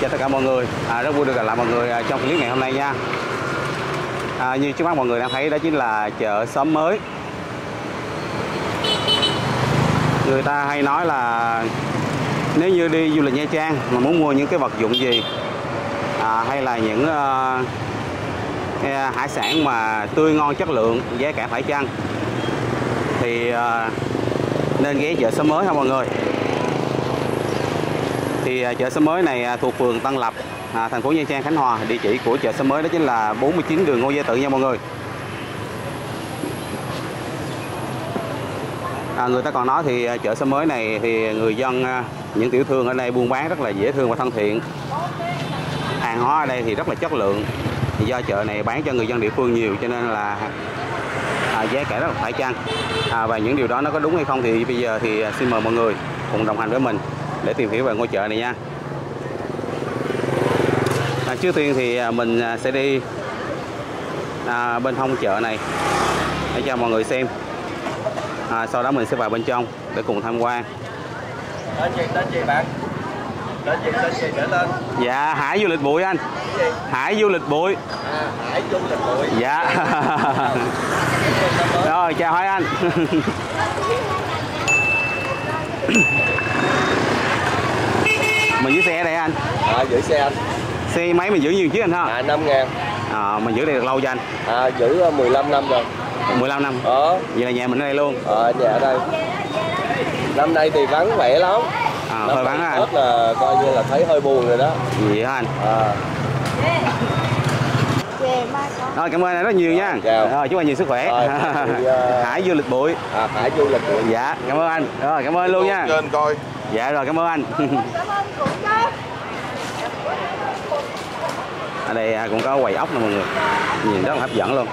chào tất cả mọi người. Rất vui được gặp lại mọi người trong clip ngày hôm nay nha. Như trước mắt mọi người đang thấy đó chính là chợ Xóm Mới. Người ta hay nói là nếu như đi du lịch Nha Trang mà muốn mua những cái vật dụng gì hay là những hải sản mà tươi ngon chất lượng, giá cả phải chăng thì nên ghé chợ Xóm Mới ha mọi người. Thì chợ Xóm Mới này thuộc phường Tân Lập, thành phố Nha Trang, Khánh Hòa. Địa chỉ của chợ Xóm Mới đó chính là 49 đường Ngô Gia Tự nha mọi người. Người ta còn nói thì chợ Xóm Mới này thì người dân, những tiểu thương ở đây buôn bán rất là dễ thương và thân thiện. Hàng hóa ở đây thì rất là chất lượng. Thì do chợ này bán cho người dân địa phương nhiều cho nên là giá cả rất là phải chăng. Và những điều đó nó có đúng hay không thì bây giờ thì xin mời mọi người cùng đồng hành với mình để tìm hiểu về ngôi chợ này nha. Trước tiên thì mình sẽ đi bên hông chợ này để cho mọi người xem. Sau đó mình sẽ vào bên trong để cùng tham quan. Tên gì bạn? Tên gì để lên? Dạ, Hải Du Lịch Bụi anh. Hải Du Lịch Bụi. Hải Du Lịch Bụi. Dạ. Rồi, chào hai anh. Mình giữ xe đây anh. Giữ xe anh. Xe máy mình giữ nhiều chứ anh ha? 5.000. Mình giữ đây được lâu cho anh? Giữ 15 năm rồi. 15 năm? Vậy là nhà mình ở đây luôn? Nhà ở đây. Năm nay thì vắng vẻ lắm. Hơi vắng anh. Tết là coi như là thấy hơi buồn rồi đó. Vậy hả anh? Rồi, cảm ơn anh rất nhiều nha. Rồi, chúc anh nhiều sức khỏe. Thì, Hải Du Lịch Bụi. Hải Du Lịch Bụi. Dạ, cảm ơn anh. Rồi, cảm ơn luôn nha. Trên coi. Dạ rồi, cảm ơn anh. Ở đây cũng có quầy ốc nè mọi người, nhìn rất là hấp dẫn luôn.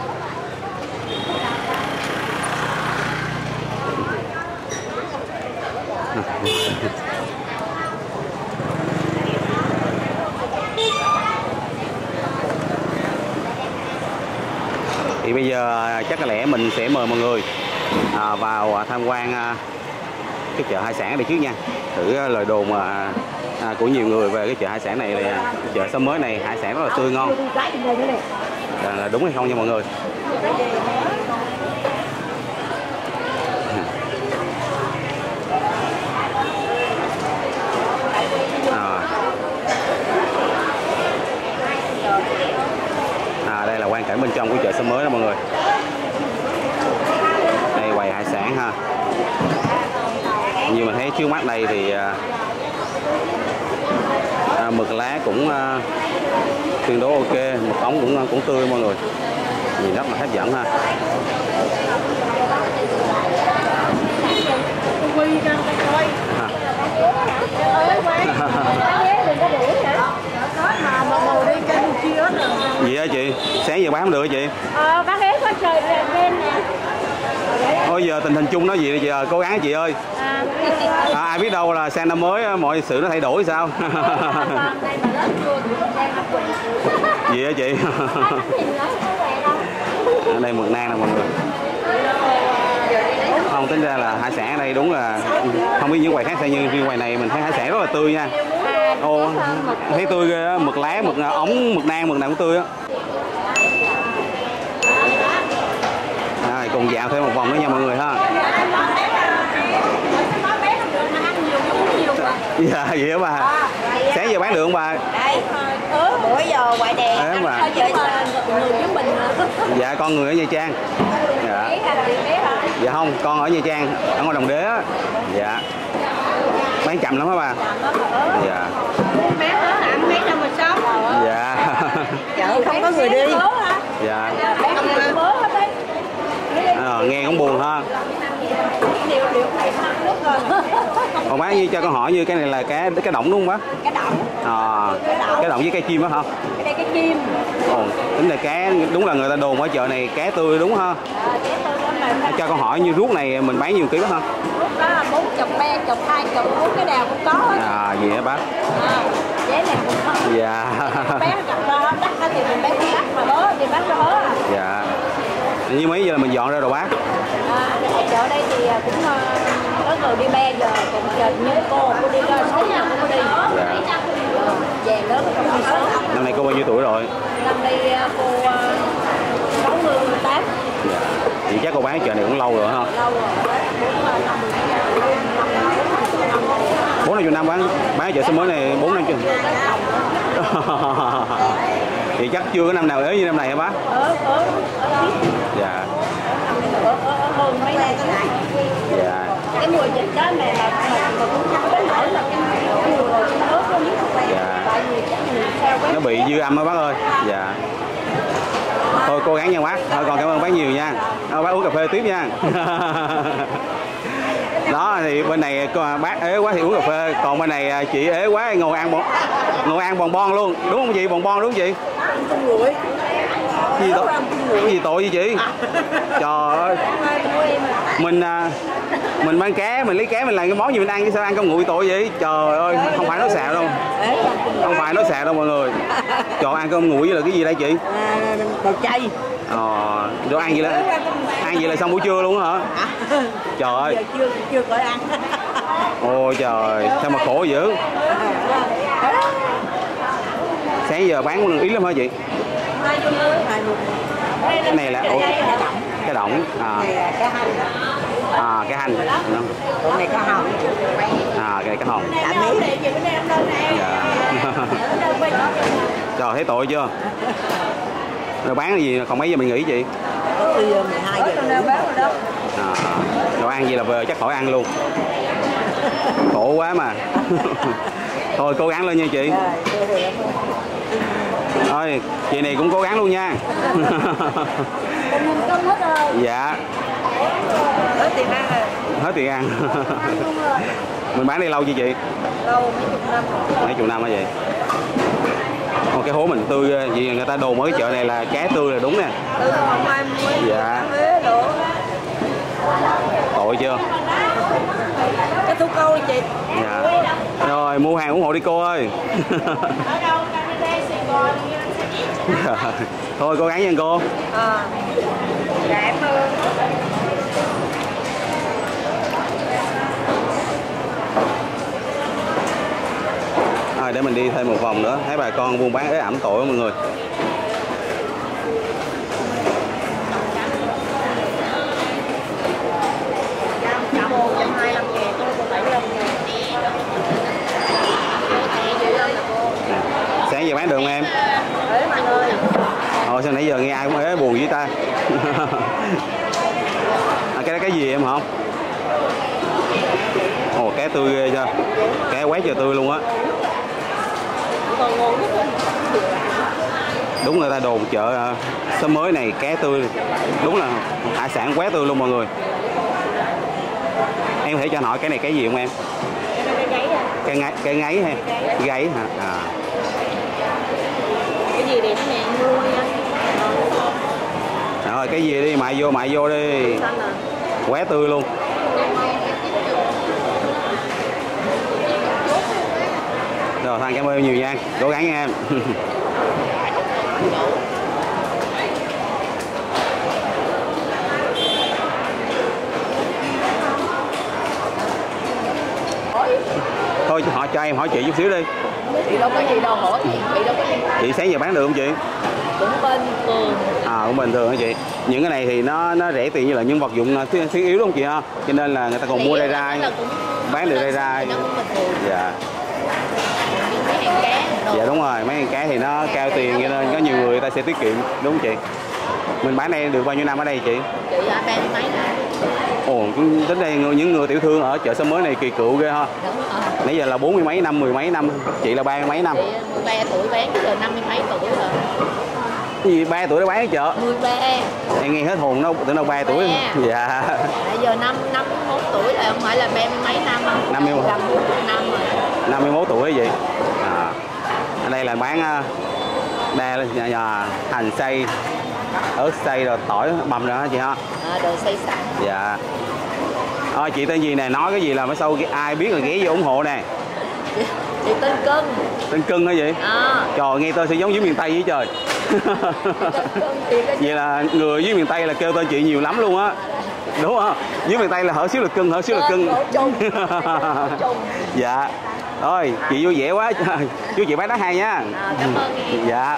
Thì bây giờ chắc có lẽ mình sẽ mời mọi người vào tham quan cái chợ hải sản này trước nha. Thử lời đồn của nhiều người về cái chợ hải sản này là chợ Xóm Mới này hải sản rất là tươi ngon. Là đúng hay không nha mọi người? Đây là quan cảnh bên trong của chợ Xóm Mới đó mọi người. Đây quầy hải sản ha. Như mình thấy trước mắt đây thì mực lá cũng tương đối ok, mực ống cũng tươi mọi người, nhìn rất là hấp dẫn ha. Vậy hả chị? Sáng giờ bán không được hả chị? Bán ghé quá trời đêm nè. Ôi giờ tình hình chung nó gì bây giờ, cố gắng chị ơi. Ai biết đâu là sang năm mới mọi sự nó thay đổi sao? Gì hả chị? Ở đây mực nang nè mọi người. Không, tính ra là hải sản ở đây đúng là không biết những quầy khác sao, nhưng riêng quầy này mình thấy hải sản rất là tươi nha. Ồ, thấy tươi ghê á, mực lá, mực ống, mực nang, mực nào cũng tươi á. Cùng dạo thêm một vòng nữa nha mọi người ha. Dạ, vậy hả bà? Sáng giờ bán được không bà? Buổi giờ ngoại đèn. Dạ, con người ở Nha Trang. Dạ. Dạ không, con ở Nha Trang, ở ngoài Đồng Đế á. Dạ. Bán chậm lắm hả bà? Dạ. Dạ. Chợ không có người đi. Dạ. Nghe cũng buồn ha. Còn bán như cho con hỏi như cái này là cái động đúng không bác? Cái động. Cái động với cái chim đó hả? Cái đây cái chim. Tính là cá, đúng là người ta đồn ở chợ này cá tươi đúng ha. Cho con hỏi như ruốc này mình bán nhiều ký bác ha? Ruốc đó 40, 30, 20, 4 cái nào cũng có hết. Gì hả bác? Vé này cũng có. Dạ. Bán chặt ra hết đắt thì mình bán không đắt mà bớ thì bán cho bớ à. Dạ. Như mấy giờ là mình dọn ra đồ bác? Chợ đây thì cũng có người đi 3 giờ, còn giờ như cô đi ra 6 giờ cô đi. Dạ. về lớn không đi. Năm nay cô bao nhiêu tuổi rồi? Năm nay cô 68. Dạ. Thì chắc cô bán chợ này cũng lâu rồi ha? Lâu rồi, 4 năm bán chợ Xóm Mới này 4 năm chừng. Thì chắc chưa có năm nào ế như năm này hả bác? Dạ. Hơn mấy nay tới này. Dạ. Cái mùa dịch đó này là cũng không đến nỗi là cái mùa rồi chúng ta ướt có miếng không quen. Tại vì chắc nhiều sao quá. Nó bị dư âm á bác ơi. Dạ. Thôi cố gắng nha bác. Thôi còn cảm ơn bác nhiều nha. Bác uống cà phê tiếp nha. Đó thì bên này bác ế quá thì uống cà phê, còn bên này chị ế quá ngồi ăn bòn bon luôn, đúng không chị? Bòn bon đúng không chị? Gì tội gì chị? Trời ơi. Mình bán cá, mình lấy cá mình làm cái món gì mình ăn chứ sao ăn cơm nguội tội vậy? Trời ơi, không phải nói xạo đâu. Không phải nói xạo đâu mọi người. Trời ăn cơm nguội với là cái gì đây chị? Đồ chay. Đồ ăn gì đó. Ăn vậy là xong buổi trưa luôn hả? Trời ơi. Giờ chưa có ăn. Ôi trời, sao mà khổ dữ. Sáng giờ bán cũng ít lắm hả chị? Cái này là cái động. Cái hành. Cái này cá hồng. Cái này cá hồng. Trời thấy tội chưa? Rồi bán cái gì còn mấy giờ mình nghỉ chị? 12 giờ. Đồ ăn gì là vừa chắc khỏi ăn luôn. Khổ quá mà. Thôi cố gắng lên nha chị. Thôi chị này cũng cố gắng luôn nha. Dạ. Hết tiền ăn rồi. Hết tiền ăn. Mình bán đây lâu chưa chị? Lâu mấy chục năm hả chị? Cái hố mình tươi vì người ta đồ mới chợ này là cá tươi là đúng nè. Dạ. Tội chưa? Cái thú câu chị. Dạ. Rồi mua hàng ủng hộ đi cô ơi. Dạ. Thôi cố gắng nha cô. Để mình đi thêm một vòng nữa, thấy bà con buôn bán ế ẩm tội mọi người. Sáng giờ bán được không em? Sao nãy giờ nghe ai cũng ế buồn với ta. Cái đó cái gì em không? Cá tươi ghê chưa? Cá quét giờ tươi luôn á. Đúng người ta đồn chợ Xóm Mới này cá tươi, đúng là hải sản quá tươi luôn mọi người. Em có thể cho anh hỏi cái này cái gì không em? Cái ngáy ha, gáy hả? Cái gì đẹp nè, rồi cái gì đi mại vô đi, quá tươi luôn. Rồi Thanh cảm ơn nhiều nha, cố gắng nha em. Thôi họ cho em hỏi chị chút xíu đi. Chị đâu có gì đâu hỏi chị đâu có gì. Chị sáng giờ bán được không chị? Cũng bình thường. Cũng bình thường hả chị? Những cái này thì nó rẻ tiền như là những vật dụng thiết yếu đúng không chị ha? Cho nên là người ta còn mua đây ra, bán được đây ra. Dạ. Dạ đúng rồi, mấy con cá thì nó cao tiền cho nên có nhiều người ta sẽ tiết kiệm, đúng không chị? Mình bán đây được bao nhiêu năm ở đây chị? Chị ở 30 mấy năm. Ồ, tính đây những người tiểu thương ở chợ Xóm Mới này kỳ cựu ghê ha. Đúng rồi. Nãy giờ là 40 mấy năm, 10 mấy năm, chị là 30 mấy năm. Chị 13 tuổi bán giờ 50 mấy tuổi rồi. Gì 3 tuổi đã bán ở chợ? 13. Em nghe hết hồn, nó tưởng đâu 3 tuổi. Dạ. Giờ 51 tuổi rồi, không phải là 30 mấy năm không? 51 năm rồi. 51 tuổi vậy? Ở đây là bán đa hành xay, ớt xay, rồi tỏi bằm nữa chị ha. Đồ xay sẵn. Dạ. Chị tên gì nè, nói cái gì là mới sau ai biết rồi ghé vô ủng hộ nè. Chị tên Cưng. Tên Cưng hả chị? Trời nghe tôi sẽ giống dưới miền Tây với trời. Vậy là người dưới miền Tây là kêu tên chị nhiều lắm luôn á. Đúng không? Dưới miền Tây là hở xíu là Cưng, hở xíu là Cưng. Dạ. Ôi, chị vui vẻ quá. Chú chị bán đá hay nha. Cảm ơn chị. Dạ.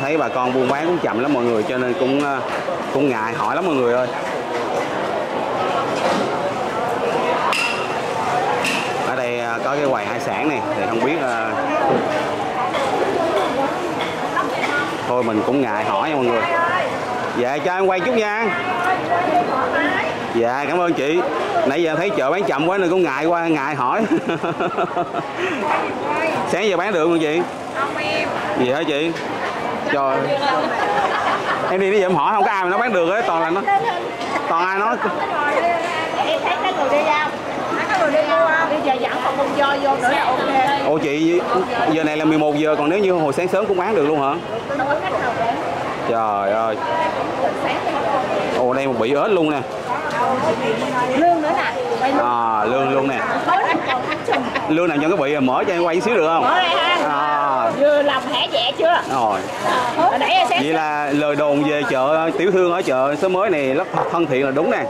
Thấy bà con buôn bán cũng chậm lắm mọi người, cho nên cũng ngại hỏi lắm mọi người ơi. Ở đây có cái quầy hải sản này thì không biết, thôi mình cũng ngại hỏi nha mọi người. Dạ cho em quay chút nha. Dạ cảm ơn chị. Nãy giờ thấy chợ bán chậm quá nên cũng ngại hỏi. Sáng giờ bán được không chị? Không em. Gì hả chị? Trời. Em đi nãy giờ em hỏi không có ai mà nó bán được hết, toàn là nó. Toàn ai nó. Em thấy có người đi không? Có người đi mua không? Bây giờ dẫn còn bông do vô nữa là ok. Ồ chị, giờ này là 11 giờ còn nếu như hồi sáng sớm cũng bán được luôn hả? Trời ơi. Ồ đây một bị ếch luôn nè. Lương nữa nè. À lương luôn nè. Lương nào cho cái bị mở cho em quay xíu được không? À. Vừa lòng hẻ dẻ chưa? Rồi. Vậy là lời đồn về chợ tiểu thương ở chợ Xóm Mới này rất thân thiện là đúng nè.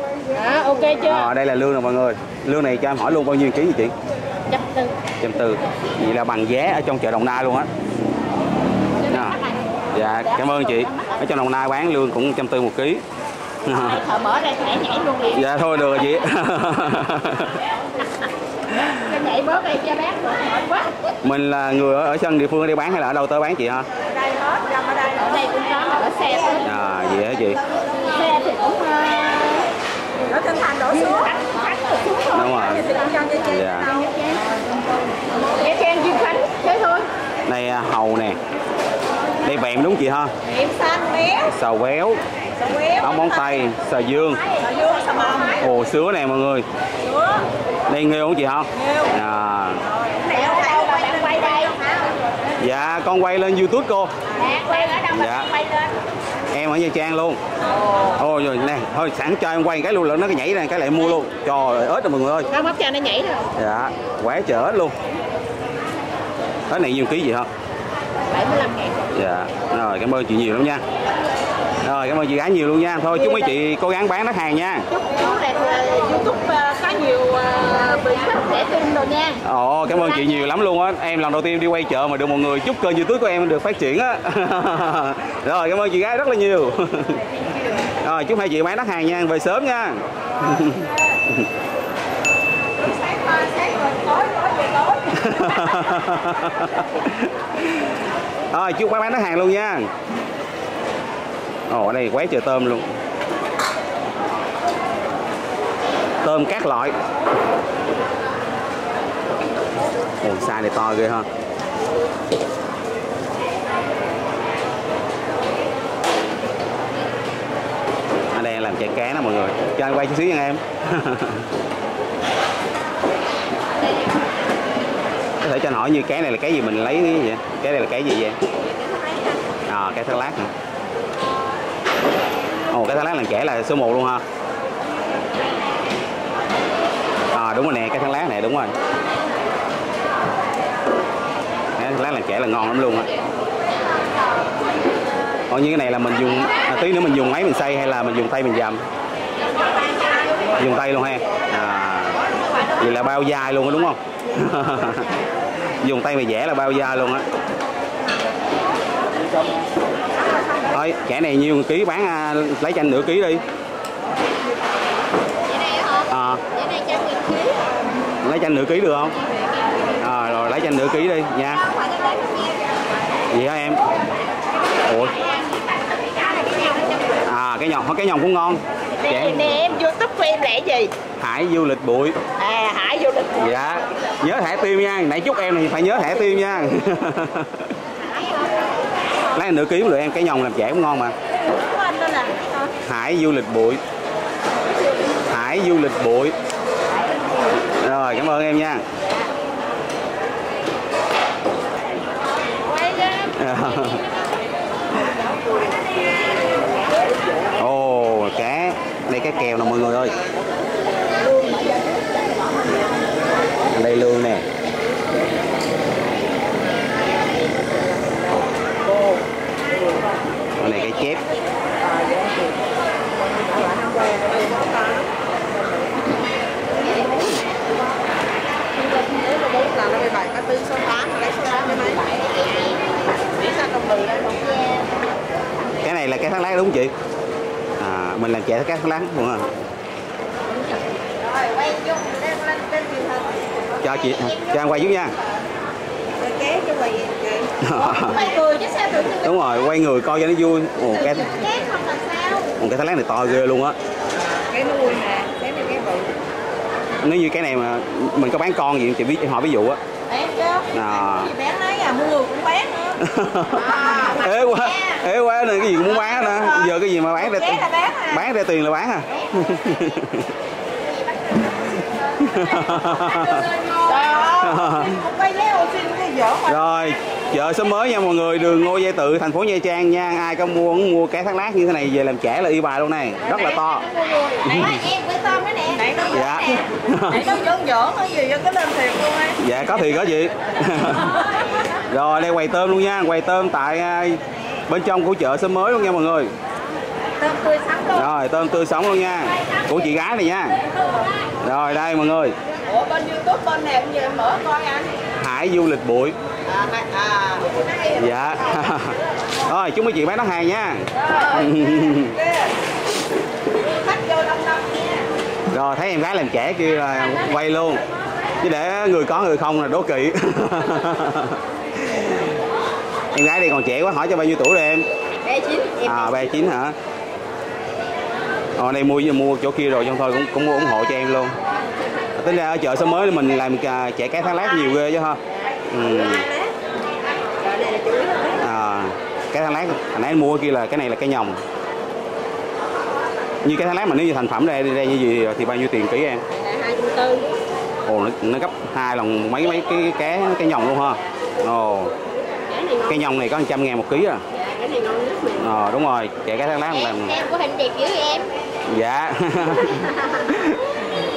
À, ok chưa? À, đây là lương rồi mọi người. Lương này cho em hỏi luôn bao nhiêu ký vậy chị? 140. 140. Vậy là bằng giá ở trong chợ Đồng Nai luôn á. Dạ cảm ơn chị. Ở trong Đồng Nai bán lương cũng 140 một ký. Thợ mở ra thẻ nhảy luôn đi. Dạ thôi được rồi chị. Nhảy bớt đi cho bác mệt quá. Mình là người ở sân địa phương đi bán hay là ở đâu tới bán chị ha? Ở đây hết, ở đây cũng có ở xe thôi. À vậy hả chị? Xe thì cũng đổ Tân Thành đổ xuống. Đúng rồi. Dạ. Nha Trang Duyên Khánh thế thôi. Đây hầu nè. Đây vẹm đúng chị ha? Vẹm xanh béo. Sầu béo. Đóng móng tay, sầu dương. Ồ sứa nè mọi người. Đây nghêu không chị không? À. Dạ con quay lên YouTube cô. Dạ. Em ở Nha Trang luôn. Ôi rồi nè, thôi sẵn cho em quay cái luôn lận nó nhảy ra cái lại mua luôn. Trời ơi ếch rồi mọi người ơi. Nó bắp cho nó nhảy rồi. Dạ, quá trời ếch luôn. Ếch này nhiêu ký gì không? 75 ngàn. Dạ, rồi cảm ơn chị nhiều lắm nha. Rồi cảm ơn chị gái nhiều luôn nha. Thôi chúc mấy chị cố gắng bán đắt hàng nha. Chúc là YouTube có nhiều bình thích để tin đồ nha. Ồ cảm ơn chị nhiều lắm luôn á. Em lần đầu tiên đi quay chợ mà được mọi người chúc kênh YouTube của em được phát triển á. Rồi cảm ơn chị gái rất là nhiều. Rồi chúc hai chị bán đắt hàng nha, về sớm nha. Rồi chúc bán đắt hàng luôn nha. Ồ, ở đây quán chợ tôm luôn. Tôm các loại. Ồ, size này to ghê ha. Ở đây làm chả cá nè mọi người. Cho anh quay chút xíu nha em. Có thể cho anh hỏi như cái này là cái gì mình lấy cái vậy? Cái này là cái gì vậy? À, cái thác lát nè. Ồ, cái thác lát làng chẻ là số 1 luôn ha. À đúng rồi nè, cái thác lát này đúng rồi. Cái thác lát làng chẻ là ngon lắm luôn á. Còn như cái này là mình dùng, tí nữa mình dùng máy mình xay hay là mình dùng tay mình dầm? Dùng tay luôn ha. À, vậy là bao dai luôn á đúng không? Dùng tay mày vẽ là bao dai luôn á. Thôi, chả này nhiêu ký bán lấy cho anh nửa ký đi. À, lấy cho anh nửa ký được không? À, rồi lấy cho anh nửa ký đi nha. Gì hả em? Ủa? À cái nhồng cũng ngon. Để em YouTube của em là cái gì? Hải Du Lịch Bụi. À Hải Du Lịch Bụi. Dạ. Nhớ thẻ tim nha, nãy chúc em thì phải nhớ thẻ tim nha. Lấy nửa ký cũng được em, cái nhồng làm chả cũng ngon mà. Hải Du Lịch Bụi. Hải Du Lịch Bụi. Rồi cảm ơn em nha. Ồ cá. Đây cá kèo nè mọi người ơi. Đây lương nè. Còn này cái chép. Cái này là cây thác láng đúng không chị? À, mình làm chè cây thác láng đúng không? Cho chị, cho anh quay giúp nha. Đúng rồi, quay người coi cho nó vui. Ồ, cái thác láng này to ghê luôn á. Cái nuôi nè, cái này cái bự. Nếu như cái này mà mình có bán con gì thì họ ví dụ á. Bán chứ. À. Bán lấy à, mua cũng bán nữa. À, ế quá nên cái gì cũng muốn bán nữa. Giờ cái gì mà bán ra tiền là bán, à. Bán ra tiền là bán à. Rồi, chợ Xóm Mới nha mọi người, đường Ngô Gia Tự, thành phố Nha Trang nha. Ai có muốn mua cá thác lát như thế này về làm chả là y bài luôn này, rất là to. Dạ. Dạ có thiệt có gì. Rồi đây quầy tôm luôn nha, quầy tôm tại bên trong của chợ Xóm Mới luôn nha mọi người. Rồi tôm tươi sống luôn nha, của chị gái này nha. Rồi đây mọi người. Ủa bên YouTube bên này cũng giờ mở coi anh. Hải Du Lịch Bụi. Dạ. Rồi chúc mấy chị bán nó hàng nha. Rồi thấy em gái làm trẻ kia là quay luôn. Chứ để người có người không là đố kỵ. Em gái này còn trẻ quá, hỏi cho bao nhiêu tuổi rồi em? 39. À 39 hả? Ở đây mua chỗ kia rồi xong thôi cũng ủng hộ cho em luôn. Tính ra ở chợ Xóm Mới mình làm chẻ cá thác lát nhiều ghê chứ ha. Ừ. À, cái thác lát hồi nãy mua kia là cái này là cái nhồng. Như cái thác lát mà nếu như thành phẩm ra như gì thì bao nhiêu tiền ký em? 24. Ồ nó gấp 2 lần mấy cái nhồng luôn ha. Ồ. Cái nhồng này có 100 ngàn 1 ký à. Cái này ngon nhất mình. Ờ đúng rồi, chè cá thác lát làm. Em có hình đẹp dữ em. Dạ.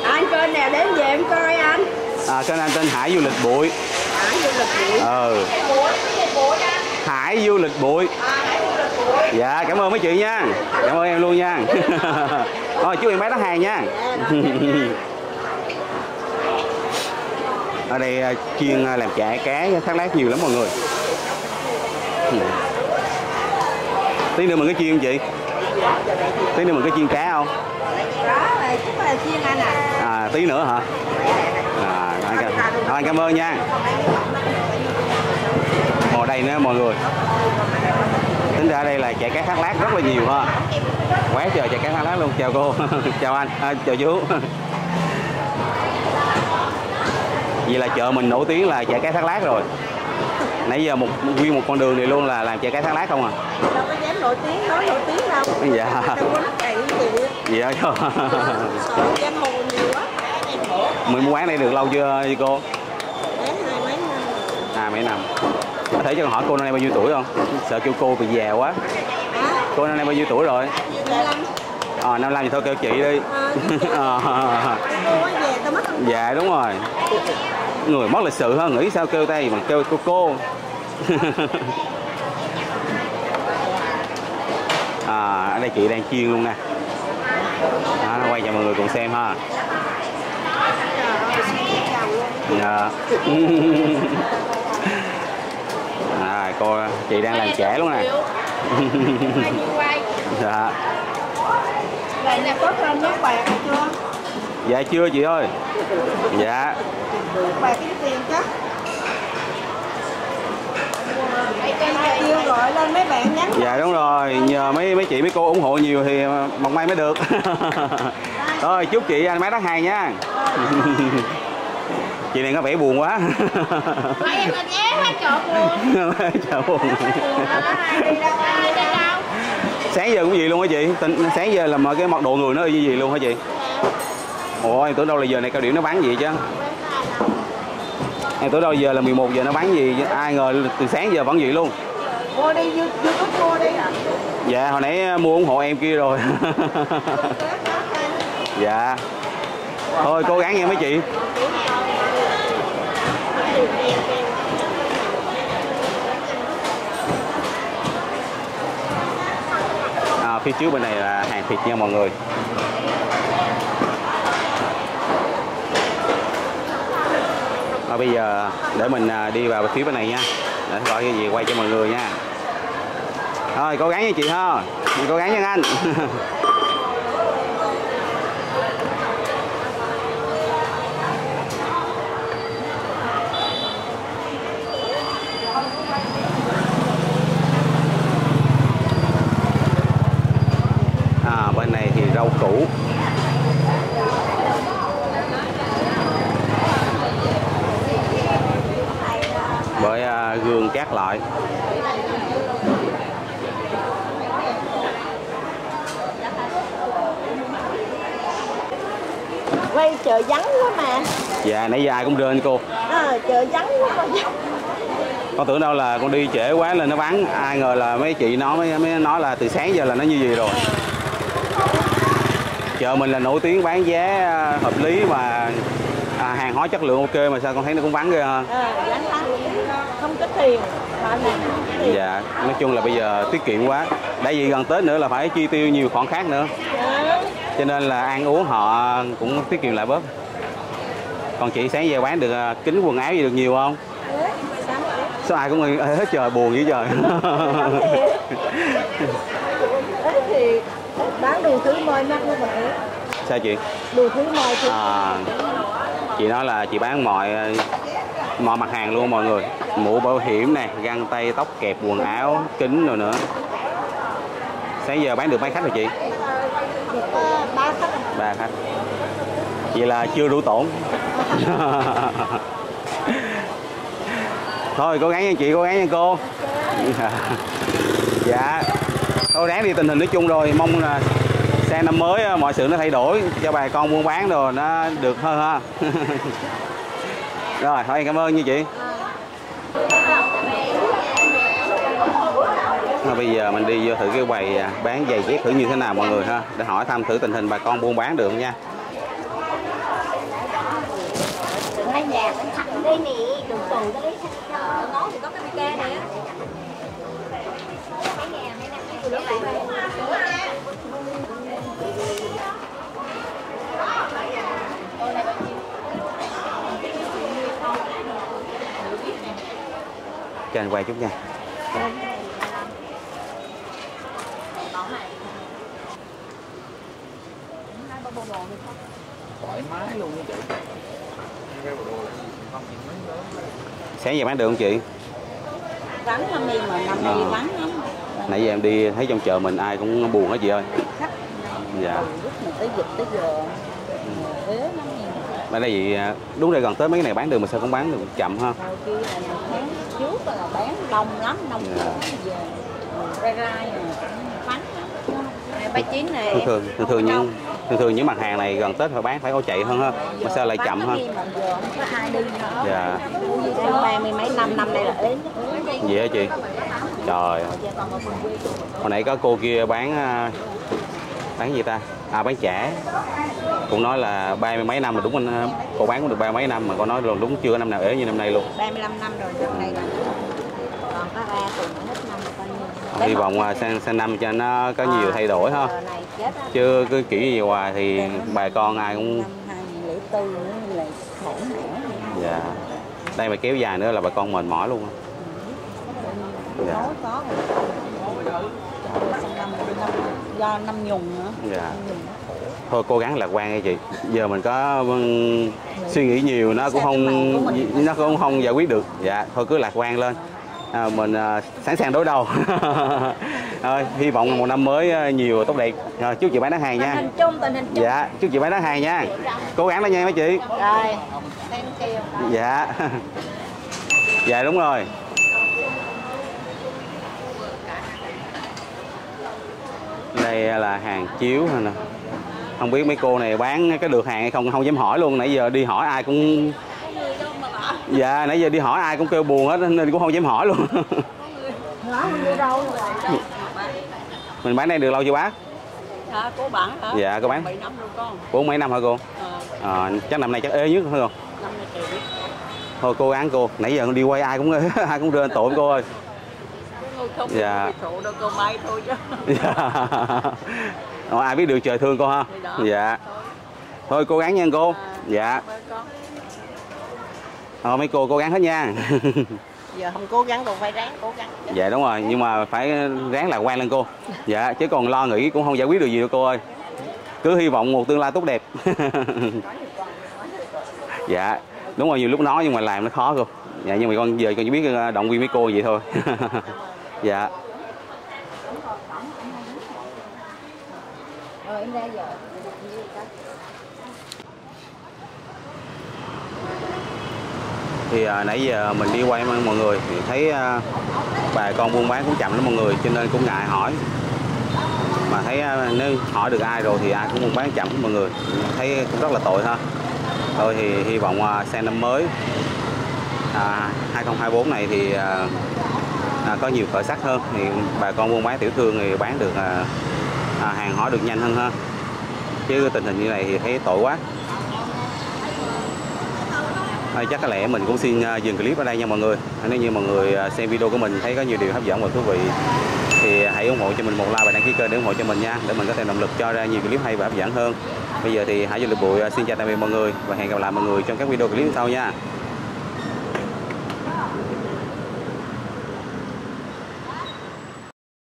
Anh kênh nào đến về em coi anh. À kênh anh tên Hải Du Lịch Bụi. Hải Du Lịch Bụi. Ừ. Hải Du Lịch Bụi. Dạ cảm ơn mấy chị nha. Cảm ơn em luôn nha. Rồi chúc em bán đắt hàng nha. Ở đây chuyên làm chả cá thác lát nhiều lắm mọi người. Tí nữa mình có chiên không chị? Tí nữa mình có chiên cá không? À tí nữa hả? À, anh cảm ơn nha. Ở đây nữa mọi người. Tính ra đây là chả cá thác lát rất là nhiều ha. Quá trời chả cá thác lát luôn. Chào cô, chào anh, à, chào chú. Vậy là chợ mình nổi tiếng là chả cá thác lát rồi. Nãy giờ nguyên một con đường này luôn là làm chè cá thác lát không à? Đâu có dám nổi tiếng, nói nổi tiếng đâu. Dạ. Đâu có nắp đầy gì. Dạ. Sợ danh hồ nhiều quá. Mình mua quán này được lâu chưa cô? Đến 2 mấy năm. 2 mấy năm. Có thể cho hỏi cô năm nay bao nhiêu tuổi không? Sợ kêu cô bị già quá. Hả? Cô năm nay bao nhiêu tuổi rồi? 55. Ờ 55 thì thôi kêu chị đi. Cô quá già tao mất. Dạ đúng rồi. Người mất lịch sự hơn, nghĩ sao kêu tay mà kêu cô. À, ở đây chị đang chiên luôn nè. À, quay cho mọi người cùng xem ha. À, cô chị đang làm chả luôn nè. Dạ. Dạ chưa chị ơi. Dạ. Bà kiếm tiền chắc. Yêu gọi lên mấy bạn nhắn. Dạ đúng rồi, nhờ mấy chị mấy cô ủng hộ nhiều thì bằng may mới được. Rồi chúc chị anh bán đắt hàng nha. Chị này có vẻ buồn quá. Em lên chợ buồn. Chợ buồn. Sáng giờ cũng gì luôn hả chị? Sáng giờ là mở cái mặc đồ người nó gì luôn hả chị? Ủa em tưởng đâu là giờ này cao điểm nó bán gì chứ? Em tới đâu giờ là 11 giờ nó bán gì, ai ngờ từ sáng giờ vẫn vậy luôn. Mua đi, YouTube mua đi. Dạ, hồi nãy mua ủng hộ em kia rồi. Dạ. Thôi cố gắng nha mấy chị. À, phía trước bên này là hàng thịt nha mọi người. Bây giờ để mình đi vào phía bên này nha, để coi cái gì quay cho mọi người nha. Rồi, cố gắng nha chị ha. Mình cố gắng nha anh. À, bên này thì rau củ. Bởi gương các loại. Quay chợ vắng quá mà. Dạ nãy giờ cũng đưa anh cô. Chợ vắng quá con. Con tưởng đâu là con đi trễ quá là nó vắng, ai ngờ là mấy chị nó mới nói là từ sáng giờ là nó như vậy rồi. Chợ mình là nổi tiếng bán giá hợp lý mà hàng hóa chất lượng ok, mà sao con thấy nó cũng vắng ghê ha. Vắng lắm, không có tiền. Dạ, nói chung là bây giờ tiết kiệm quá. Đã vì gần Tết nữa là phải chi tiêu nhiều khoản khác nữa. Cho nên là ăn uống họ cũng tiết kiệm lại bớt. Còn chị sáng giờ bán được kính quần áo gì được nhiều không? Sao ai cũng hết trời buồn dữ trời. Thì bán đồ thứ môi mắc như vậy. Sao chị? Đồ thứ môi thì... Chị nói là chị bán mọi mặt hàng luôn mọi người. Mũ bảo hiểm nè, găng tay, tóc kẹp, quần áo, kính rồi nữa. Sáng giờ bán được mấy khách rồi chị? 3 khách. Vậy là chưa đủ tổn. Thôi cố gắng nha chị, cố gắng nha cô. Dạ. Thôi ráng đi, tình hình nói chung rồi, mong là sang năm mới mọi sự nó thay đổi cho bà con buôn bán rồi nó được hơn ha. Rồi, thôi cảm ơn nha chị. Bây giờ mình đi vô thử cái quầy bán giày dép thử như thế nào mọi người ha, để hỏi thăm thử tình hình bà con buôn bán được nha. Cho anh quay chút nha. Thoải mái luôn nha chị. Sáng giờ bán được không chị? Vắng mà mình mà nằm đi vắng lắm. Nãy giờ em đi thấy trong chợ mình ai cũng buồn hết chị ơi. Khách. Dạ. Lúc mà tới dịch tới giờ. Mà đây gì đúng rồi, gần tới mấy cái này bán được mà sao không bán được chậm ha. Kia là tháng trước là bán đông lắm, đông giờ. Rai rai vắng lắm. 39 này. Thường thường những mặt hàng này gần Tết phải bán phải có chạy hơn ha, mà sao lại chậm hơn. Dạ. Bán mười mấy năm đây là đến. Vậy hả chị? Trời. Hồi nãy có cô kia bán gì ta? À bán chả. Cũng nói là ba mươi mấy năm mà đúng anh, cô bán cũng được ba mấy năm mà cô nói luôn đúng chưa năm nào ế như năm nay luôn. 35 năm rồi năm nay. Còn có 3 tuần hết năm rồi. Hy vọng sang năm cho nó có nhiều thay đổi ha. Chứ cứ kiểu gì hoài thì bà con ai cũng... Dạ. Đây mà kéo dài nữa là bà con mệt mỏi luôn. Dạ. Do năm nhùng nữa. Dạ. Thôi cố gắng lạc quan nha chị. Giờ mình có suy nghĩ nhiều nó cũng không giải quyết được. Dạ, thôi cứ lạc quan lên. Mình sẵn sàng đối đầu. Hy vọng là một năm mới nhiều tốt đẹp. Rồi, chúc chị bán đắt hàng nha. Dạ, chúc chị bán đắt hàng nha. Cố gắng lên nha mấy chị. Rồi. Dạ. Dạ đúng rồi. Đây là hàng chiếu thôi nè. Không biết mấy cô này bán cái được hàng hay không, không dám hỏi luôn. Nãy giờ đi hỏi ai cũng... Dạ, nãy giờ đi hỏi ai cũng kêu buồn hết nên cũng không dám hỏi luôn. Mình bán đây được lâu chưa bác? Cô bán hả? Dạ, cô bán 7 năm rồi con. 4 mấy năm hả cô? Chắc năm nay chắc ế nhất phải không? Năm nay chị. Thôi cố gắng cô, nãy giờ con đi quay ai cũng rên tội cô ơi. Không dạ. Không đâu, cô bay thôi chứ. Dạ. Ai biết được trời thương cô ha. Dạ. Thôi cố gắng nha cô. Dạ. Mấy cô cố gắng hết nha. giờ không cố gắng, còn phải ráng cố gắng. Dạ đúng rồi, nhưng mà phải ráng lạc quan lên cô. Dạ, chứ còn lo nghĩ cũng không giải quyết được gì đâu cô ơi. Cứ hy vọng một tương lai tốt đẹp. Dạ, đúng rồi, nhiều lúc nói nhưng mà làm nó khó cô. Dạ, nhưng mà con giờ con chỉ biết động viên mấy cô vậy thôi. Dạ. Thì nãy giờ mình đi quay mọi người thì thấy bà con buôn bán cũng chậm lắm mọi người, cho nên cũng ngại hỏi. Mà thấy nếu hỏi được ai rồi thì ai cũng buôn bán chậm mọi người, thấy cũng rất là tội ha. Thôi thì hy vọng sang năm mới 2024 này thì có nhiều khởi sắc hơn, thì bà con buôn bán tiểu thương thì bán được hàng hỏi được nhanh hơn ha. Chứ tình hình như này thì thấy tội quá. Chắc có lẽ mình cũng xin dừng clip ở đây nha mọi người. Nếu như mọi người xem video của mình thấy có nhiều điều hấp dẫn và thú vị thì hãy ủng hộ cho mình một like và đăng ký kênh để ủng hộ cho mình nha, để mình có thêm động lực cho ra nhiều clip hay và hấp dẫn hơn. Bây giờ thì Hải Du Lịch Bụi xin chào tạm biệt mọi người và hẹn gặp lại mọi người trong các video clip sau nha.